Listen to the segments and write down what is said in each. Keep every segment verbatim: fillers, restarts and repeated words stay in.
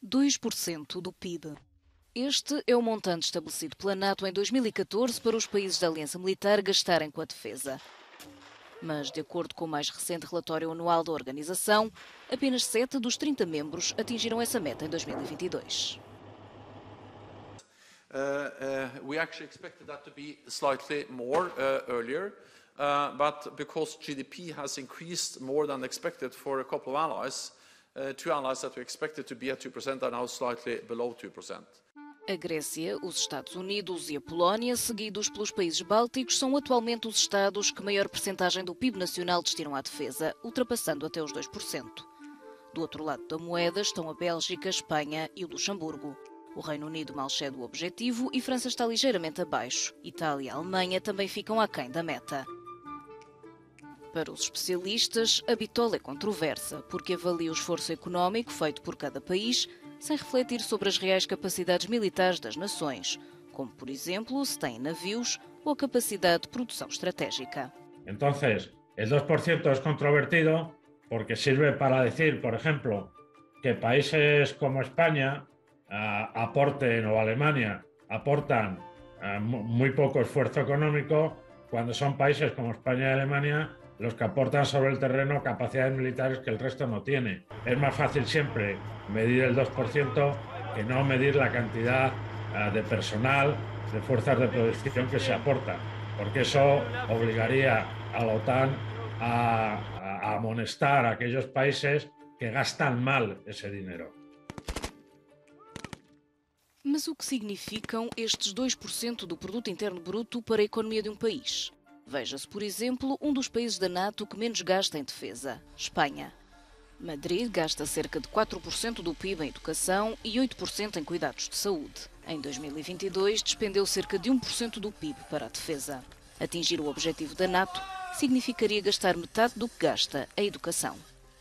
dois por cento do P I B. Este é o montante estabelecido pela NATO em dois mil e catorze para os países da Aliança Militar gastarem com a defesa. Mas, de acordo com o mais recente relatório anual da organização, apenas sete dos trinta membros atingiram essa meta em dois mil e vinte e dois. Uh, uh, we actually expected that to be slightly more uh, earlier, uh, but because G D P has increased more than expected for a couple of allies, uh, two allies that we expected to be at two percent are now slightly below two percent. A Grécia, os Estados Unidos e a Polónia, seguidos pelos países bálticos, são atualmente os estados que maior percentagem do P I B nacional destinam à defesa, ultrapassando até os dois por cento. Do outro lado da moeda estão a Bélgica, Espanha e o Luxemburgo. O Reino Unido mal cede o objetivo e França está ligeiramente abaixo. Itália e Alemanha também ficam aquém da meta. Para os especialistas, a bitola é controversa, porque avalia o esforço económico feito por cada país sem refletir sobre as reais capacidades militares das nações, como, por exemplo, se têm navios ou a capacidade de produção estratégica. Então, o dois por cento é controvertido porque serve para dizer, por exemplo, que países como Espanha aporten o Alemania aportan uh, muy poco esfuerzo económico, cuando son países como España y Alemania los que aportan sobre el terreno capacidades militares que el resto no tiene. Es más fácil siempre medir el dos por ciento que no medir la cantidad uh, de personal, de fuerzas de producción que se aporta, porque eso obligaría a la OTAN a, a, a amonestar a aquellos países que gastan mal ese dinero. Mas o que significam estes dois por cento do produto interno bruto para a economia de um país? Veja-se, por exemplo, um dos países da NATO que menos gasta em defesa, Espanha. Madrid gasta cerca de quatro por cento do P I B em educação e oito por cento em cuidados de saúde. Em dois mil e vinte e dois, despendeu cerca de um por cento do P I B para a defesa. Atingir o objetivo da NATO significaria gastar metade do que gasta a educação.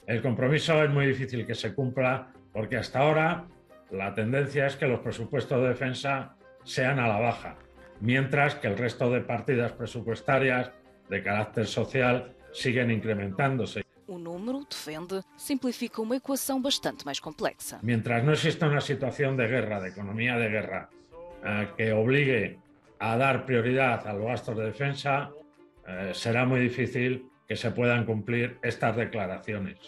O compromisso é muito difícil que se cumpra, porque até agora la tendencia es que los presupuestos de defensa sean a la baja, mientras que el resto de partidas presupuestarias de carácter social siguen incrementándose. O número, defende, simplifica uma equação bastante mais complexa. Mientras no exista una situación de guerra, de economía de guerra, eh, que obligue a dar prioridad a los gastos de defensa, eh, será muy difícil que se puedan cumplir estas declaraciones.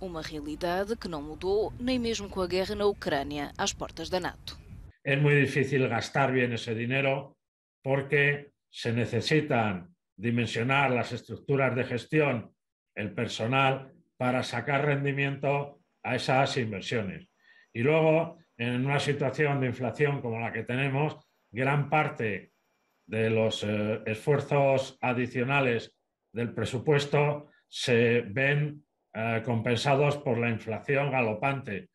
Uma realidade que não mudou nem mesmo com a guerra na Ucrânia, às portas da NATO. É muito difícil gastar bem esse dinheiro porque se necessitam dimensionar as estruturas de gestão, o personal, para sacar rendimento a essas inversões. E logo, em uma situação de inflação como a que temos, gran parte de los eh, esfuerzos adicionales del presupuesto se ven compensados por la inflación galopante